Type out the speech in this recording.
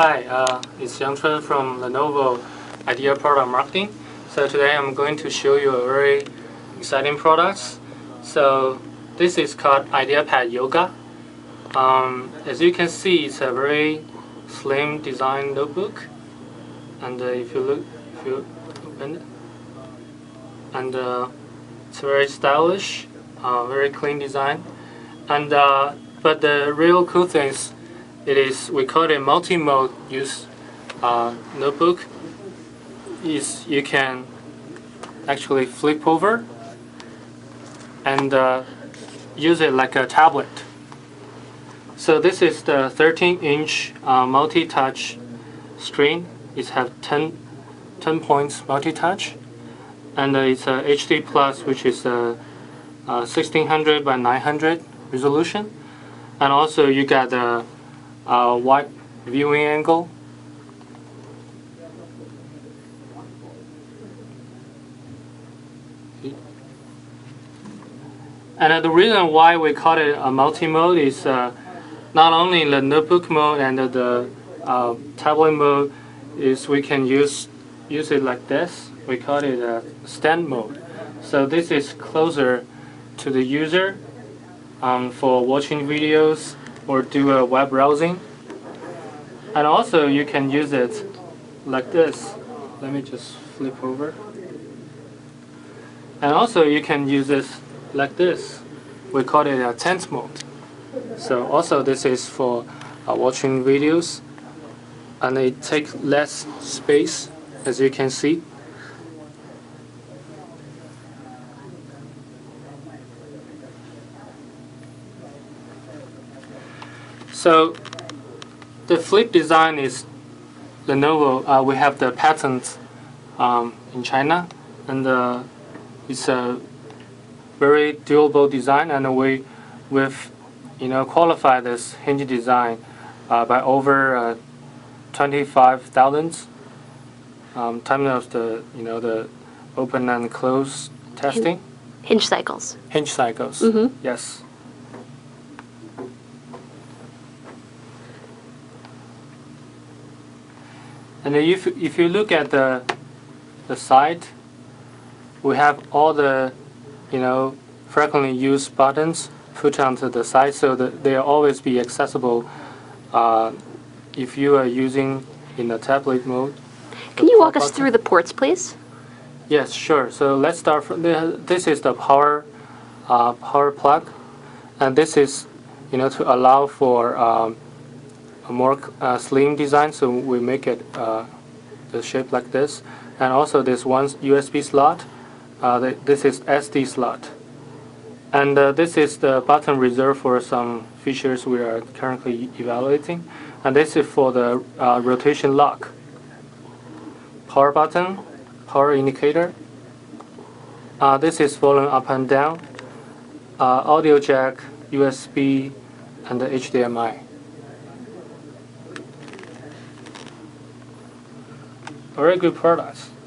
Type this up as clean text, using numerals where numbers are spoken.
Hi, it's Yang Chuan from Lenovo Idea Product Marketing. So today I'm going to show you a very exciting product. So this is called IdeaPad Yoga. As you can see, it's a very slim design notebook. And if you open it, and it's very stylish, very clean design. And but the real cool thing is, we call it a multi-mode use notebook. You can actually flip over and use it like a tablet. So this is the 13-inch multi-touch screen. It has 10 points multi-touch, and it's a HD plus, which is a 1600 by 900 resolution, and also you got the wide viewing angle, and the reason why we call it a multi-mode is not only the notebook mode and the tablet mode is we can use it like this. We call it a stand mode. So this is closer to the user for watching videos or do a web browsing, and also you can use it like this. Let me just flip over. And also you can use this like this. We call it a tent mode. So also this is for watching videos, and it takes less space, as you can see. So the flip design is Lenovo. We have the patent in China, and it's a very durable design, and we've qualified this hinge design by over 25,000 times of the the open and close testing. Hinge cycles. Hinge cycles. Mm-hmm. Yes. And if you look at the side, we have all the frequently used buttons put onto the side, so that they'll always be accessible if you are using in the tablet mode. Can you walk us through the ports, please? Yes, sure. So let's start from this is the power plug, and this is to allow for more slim design, so we make it the shape like this. And also this one USB slot, this is SD slot, and this is the button reserved for some features we are currently evaluating, and this is for the rotation lock, power button, power indicator, this is volume up and down, audio jack, USB, and the HDMI. Very good products.